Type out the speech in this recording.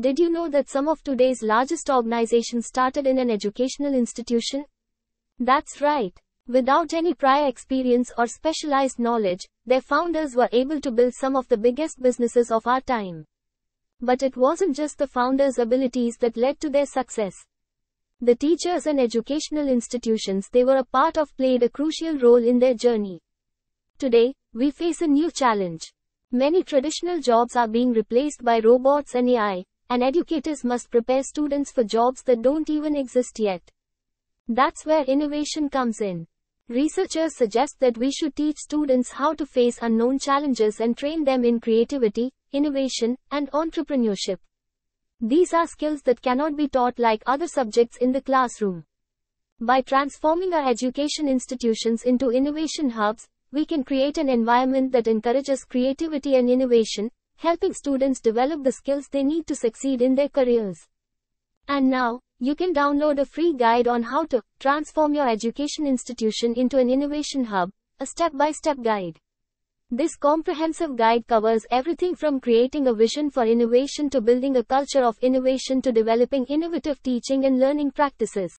Did you know that some of today's largest organizations started in an educational institution? That's right. Without any prior experience or specialized knowledge, their founders were able to build some of the biggest businesses of our time. But it wasn't just the founders' abilities that led to their success. The teachers and educational institutions they were a part of played a crucial role in their journey. Today, we face a new challenge. Many traditional jobs are being replaced by robots and AI. And educators must prepare students for jobs that don't even exist yet. That's where innovation comes in. Researchers suggest that we should teach students how to face unknown challenges and train them in creativity, innovation, and entrepreneurship. These are skills that cannot be taught like other subjects in the classroom. By transforming our education institutions into innovation hubs, we can create an environment that encourages creativity and innovation, helping students develop the skills they need to succeed in their careers. And now, you can download a free guide on how to transform your education institution into an innovation hub, a step-by-step guide. This comprehensive guide covers everything from creating a vision for innovation to building a culture of innovation to developing innovative teaching and learning practices.